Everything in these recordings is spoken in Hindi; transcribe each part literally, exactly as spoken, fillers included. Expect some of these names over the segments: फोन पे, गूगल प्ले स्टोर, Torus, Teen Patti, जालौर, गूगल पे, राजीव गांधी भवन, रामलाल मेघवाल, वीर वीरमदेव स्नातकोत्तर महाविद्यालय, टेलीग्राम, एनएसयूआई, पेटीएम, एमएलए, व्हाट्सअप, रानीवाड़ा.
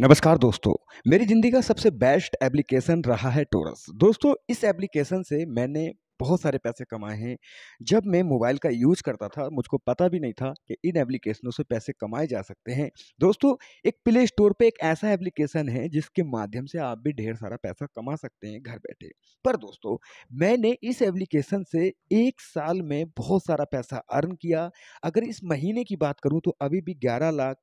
नमस्कार दोस्तों, मेरी ज़िंदगी का सबसे बेस्ट एप्लीकेशन रहा है टोरस। दोस्तों, इस एप्लीकेशन से मैंने बहुत सारे पैसे कमाए हैं। जब मैं मोबाइल का यूज़ करता था, मुझको पता भी नहीं था कि इन एप्लीकेशनों से पैसे कमाए जा सकते हैं। दोस्तों, एक प्ले स्टोर पे एक ऐसा एप्लीकेशन है जिसके माध्यम से आप भी ढेर सारा पैसा कमा सकते हैं घर बैठे। पर दोस्तों, मैंने इस एप्लीकेशन से एक साल में बहुत सारा पैसा अर्न किया। अगर इस महीने की बात करूँ तो अभी भी ग्यारह लाख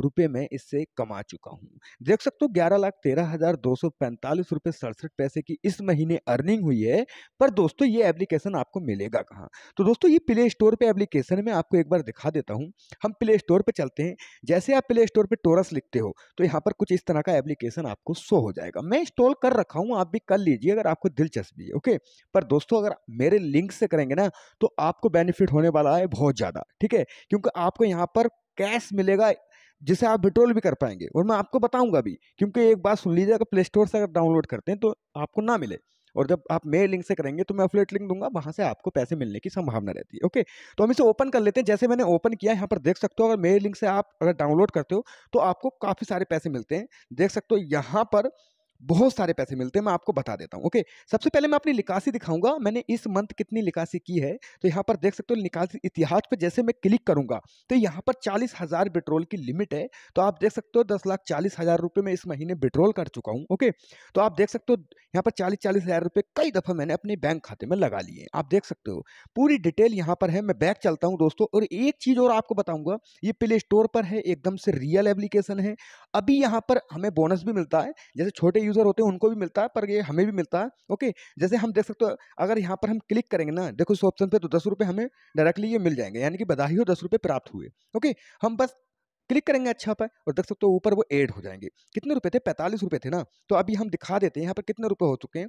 रुपये मैं इससे कमा चुका हूँ। देख सकते हो, ग्यारह लाख तेरह हज़ार दो सौ पैंतालीस रुपये सड़सठ पैसे की इस महीने अर्निंग हुई है। पर दोस्तों, ये एप्लीकेशन आपको मिलेगा कहाँ? तो दोस्तों, ये प्ले स्टोर पे एप्लीकेशन मैं आपको एक बार दिखा देता हूँ। हम प्ले स्टोर पे चलते हैं। जैसे आप प्ले स्टोर पे टोरस लिखते हो तो यहाँ पर कुछ इस तरह का एप्लीकेशन आपको शो हो जाएगा। मैं इंस्टॉल कर रखा हूँ, आप भी कर लीजिए अगर आपको दिलचस्पी है। ओके, पर दोस्तों, अगर मेरे लिंक से करेंगे ना तो आपको बेनिफिट होने वाला है बहुत ज़्यादा, ठीक है? क्योंकि आपको यहाँ पर कैश मिलेगा जिसे आप विड्रॉल भी कर पाएंगे, और मैं आपको बताऊंगा भी। क्योंकि एक बात सुन लीजिए, अगर प्ले स्टोर से अगर डाउनलोड करते हैं तो आपको ना मिले, और जब आप मेरे लिंक से करेंगे तो मैं अफिलिएट लिंक दूंगा, वहां से आपको पैसे मिलने की संभावना रहती है। ओके, तो हम इसे ओपन कर लेते हैं। जैसे मैंने ओपन किया, यहाँ पर देख सकते हो, अगर मेरे लिंक से आप अगर डाउनलोड करते हो तो आपको काफ़ी सारे पैसे मिलते हैं। देख सकते हो, यहाँ पर बहुत सारे पैसे मिलते हैं, मैं आपको बता देता हूँ। ओके, सबसे पहले मैं अपनी निकासी दिखाऊंगा, मैंने इस मंथ कितनी निकासी की है। तो यहाँ पर देख सकते हो, निकासी इतिहास पर जैसे मैं क्लिक करूंगा तो यहाँ पर चालीस हज़ार विड्रॉल की लिमिट है। तो आप देख सकते हो, दस लाख चालीस हज़ार रुपये में इस महीने विड्रॉल कर चुका हूँ। ओके, तो आप देख सकते हो, यहाँ पर चालीस चालीस हज़ार रुपये कई दफ़ा मैंने अपने बैंक खाते में लगा लिए। आप देख सकते हो, पूरी डिटेल यहाँ पर है। मैं बैक चलता हूँ दोस्तों, और एक चीज़ और आपको बताऊँगा, ये प्ले स्टोर पर है, एकदम से रियल एप्लीकेशन है। अभी यहाँ पर हमें बोनस भी मिलता है, जैसे छोटे यूजर होते हैं उनको भी मिलता है, पर ये हमें भी मिलता है। ओके, जैसे हम देख सकते हो, अगर यहाँ पर हम क्लिक करेंगे ना, देखो इस ऑप्शन पे, तो दस रुपये हमें डायरेक्टली ये मिल जाएंगे, यानी कि बधाई हो, दस रुपये प्राप्त हुए। ओके, हम बस क्लिक करेंगे अच्छा पर, और देख सकते हो ऊपर वो ऐड हो जाएंगे। कितने रुपये थे? पैंतालीस रुपये थे ना। तो अभी हम दिखा देते हैं यहाँ पर कितने रुपये हो चुके हैं।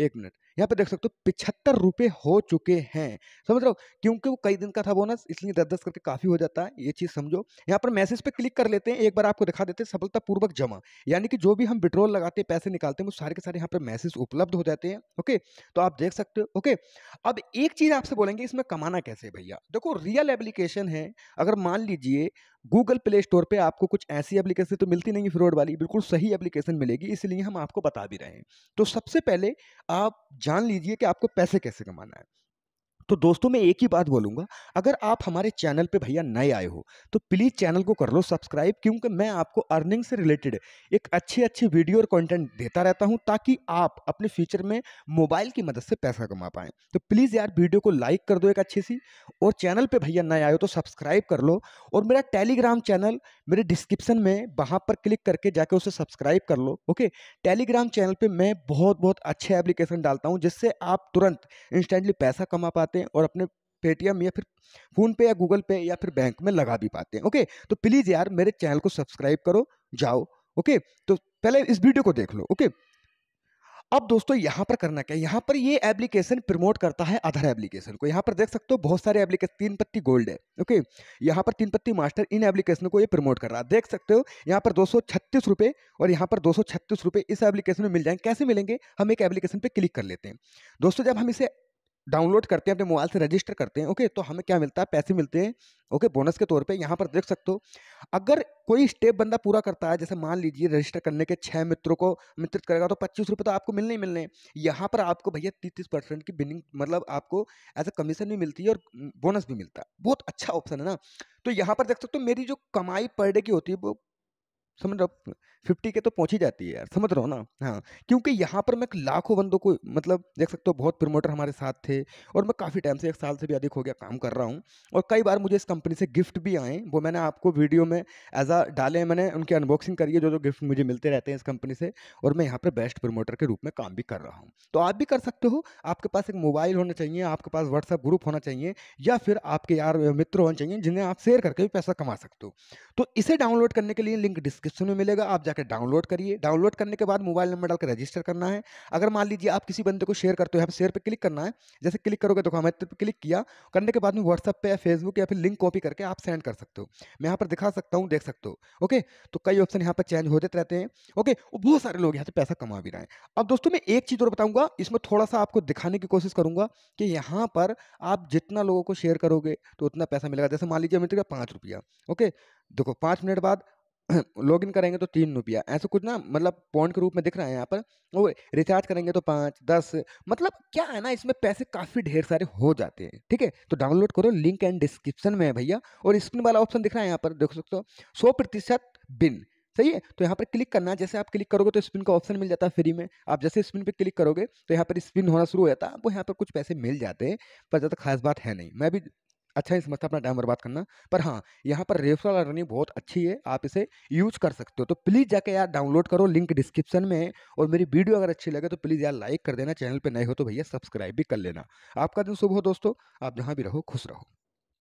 एक मिनट, यहाँ पे देख सकते हो पिछहत्तर रुपये हो चुके हैं। समझ रहे हो, क्योंकि वो कई दिन का था बोनस, इसलिए दस दस करके काफ़ी हो जाता है, ये चीज़ समझो। यहाँ पर मैसेज पे क्लिक कर लेते हैं, एक बार आपको दिखा देते हैं, सफलतापूर्वक जमा, यानी कि जो भी हम विड्रॉल लगाते हैं, पैसे निकालते हैं, वो सारे के सारे यहाँ पर मैसेज उपलब्ध हो जाते हैं। ओके, तो आप देख सकते हो। ओके, अब एक चीज़ आपसे बोलेंगे, इसमें कमाना कैसे भैया? देखो, रियल एप्लीकेशन है। अगर मान लीजिए गूगल प्ले स्टोर पे आपको कुछ ऐसी एप्लीकेशन तो मिलती नहीं है फ्रॉड वाली, बिल्कुल सही एप्लीकेशन मिलेगी, इसलिए हम आपको बता भी रहे हैं। तो सबसे पहले आप जान लीजिए कि आपको पैसे कैसे कमाना है। तो दोस्तों, मैं एक ही बात बोलूँगा, अगर आप हमारे चैनल पे भैया नए आए हो तो प्लीज़ चैनल को कर लो सब्सक्राइब, क्योंकि मैं आपको अर्निंग से रिलेटेड एक अच्छी अच्छी वीडियो और कंटेंट देता रहता हूँ, ताकि आप अपने फ्यूचर में मोबाइल की मदद से पैसा कमा पाएँ। तो प्लीज़ यार, वीडियो को लाइक कर दो एक अच्छी सी, और चैनल पर भैया नए आए हो तो सब्सक्राइब कर लो। और मेरा टेलीग्राम चैनल मेरे डिस्क्रिप्शन में, वहाँ पर क्लिक करके जाके उसे सब्सक्राइब कर लो। ओके, टेलीग्राम चैनल पर मैं बहुत बहुत अच्छे एप्लीकेशन डालता हूँ, जिससे आप तुरंत इंस्टेंटली पैसा कमा पाते हैं और अपने पेटीएम या फिर फोन पे या गूगल पे या फिर बैंक में लगा भी पाते हैं। ओके, तो प्लीज यार मेरे चैनल को सब्सक्राइब करो जाओ। ओके, तो पहले इस वीडियो को देख लो। ओके, अब दोस्तों, यहाँ पर करना क्या है, यहाँ पर ये एप्लीकेशन प्रमोट करता है अदर एप्लीकेशन को। यहाँ पर देख सकते हो बहुत सारे एप्लीकेशन, तीन पत्ती गोल्ड है। ओके, यहाँ पर तीन पत्ती मास्टर, इन एप्लीकेशन को ये प्रमोट कर रहा है। देख सकते हो यहाँ पर दो सौ छत्तीस रुपये और यहाँ पर दो सौ छत्तीस रुपये इस एप्लीकेशन में मिल जाएंगे। कैसे मिलेंगे? हम एक एप्लीकेशन पर क्लिक कर लेते हैं। दोस्तों, जब हम इसे डाउनलोड करते हैं, अपने मोबाइल से रजिस्टर करते हैं, ओके, तो हमें क्या मिलता है? पैसे मिलते हैं। ओके, बोनस के तौर पे यहाँ पर देख सकते हो, अगर कोई स्टेप बंदा पूरा करता है, जैसे मान लीजिए रजिस्टर करने के छः मित्रों को मित्रित करेगा तो पच्चीस रुपये तो आपको मिलने ही मिलने हैं। यहाँ पर आपको भैया तीस तीस परसेंट की बिनिंग, मतलब आपको एज अ कमीशन भी मिलती है और बोनस भी मिलता है। बहुत अच्छा ऑप्शन है ना। तो यहाँ पर देख सकते हो, मेरी जो कमाई पर डे की होती है वो समझ रहो फिफ्टी के तो पहुंच ही जाती है यार, समझ रहो ना। हाँ, क्योंकि यहाँ पर मैं लाखों बंदों को, मतलब देख सकते हो बहुत प्रमोटर हमारे साथ थे, और मैं काफ़ी टाइम से, एक साल से भी अधिक हो गया काम कर रहा हूँ, और कई बार मुझे इस कंपनी से गिफ्ट भी आए, वो मैंने आपको वीडियो में एज आ डाले हैं, मैंने उनकी अनबॉक्सिंग करी है, जो जो गिफ्ट मुझे मिलते रहते हैं इस कंपनी से, और मैं यहाँ पर बेस्ट प्रमोटर के रूप में काम भी कर रहा हूँ। तो आप भी कर सकते हो। आपके पास एक मोबाइल होना चाहिए, आपके पास व्हाट्सअप ग्रुप होना चाहिए, या फिर आपके यार मित्र होने चाहिए जिन्हें आप शेयर करके भी पैसा कमा सकते हो। तो इसे डाउनलोड करने के लिए लिंक डिस्क्रिप्शन में मिलेगा, आप जाकर डाउनलोड करिए। डाउनलोड करने के बाद मोबाइल नंबर डालकर रजिस्टर करना है। अगर मान लीजिए आप किसी बंदे को शेयर करते हो, यहाँ पर शेयर पे क्लिक करना है। जैसे क्लिक करोगे तो हमारे पे क्लिक किया, करने के बाद में व्हाट्सअप पे या फेसबुक या फिर लिंक कॉपी करके आप सेंड कर सकते हो। मैं यहाँ पर दिखा सकता हूँ, देख सकते हो। ओके, तो कई ऑप्शन यहाँ पर चेंज होते रहते हैं। ओके, बहुत सारे लोग यहाँ से पैसा कमा भी रहे हैं। अब दोस्तों, मैं एक चीज़ और बताऊँगा, इसमें थोड़ा सा आपको दिखाने की कोशिश करूँगा कि यहाँ पर आप जितना लोगों को शेयर करोगे तो उतना पैसा मिलेगा। जैसे मान लीजिए मित्र का पाँच रुपया, ओके देखो, पाँच मिनट बाद लॉग इन करेंगे तो तीन रुपया ऐसा कुछ ना, मतलब पॉइंट के रूप में दिख रहा है यहाँ पर। और रिचार्ज करेंगे तो पाँच दस, मतलब क्या है ना, इसमें पैसे काफ़ी ढेर सारे हो जाते हैं। ठीक है, तो डाउनलोड करो, लिंक एंड डिस्क्रिप्शन में है भैया। और स्क्रीन वाला ऑप्शन दिख रहा है यहाँ पर, देख सकते हो, सौ प्रतिशत बिन, सही है। तो यहाँ पर क्लिक करना है, जैसे आप क्लिक करोगे तो स्पिन का ऑप्शन मिल जाता है फ्री में। आप जैसे स्पिन पे क्लिक करोगे तो यहाँ पर स्पिन होना शुरू हो जाता है, आपको यहाँ पर कुछ पैसे मिल जाते हैं, पर ज़्यादा खास बात है नहीं। मैं भी अच्छा ही समझता अपना टाइम बर्बाद करना, पर हाँ यहाँ पर रेफरल अर्निंग बहुत अच्छी है, आप इसे यूज कर सकते हो। तो प्लीज़ जाके यार डाउनलोड करो, लिंक डिस्क्रिप्शन में है। और मेरी वीडियो अगर अच्छी लगे तो प्लीज़ यार लाइक कर देना, चैनल पर नए हो तो भैया सब्सक्राइब भी कर लेना। आपका दिन शुभ हो दोस्तों, आप जहाँ भी रहो खुश रहो।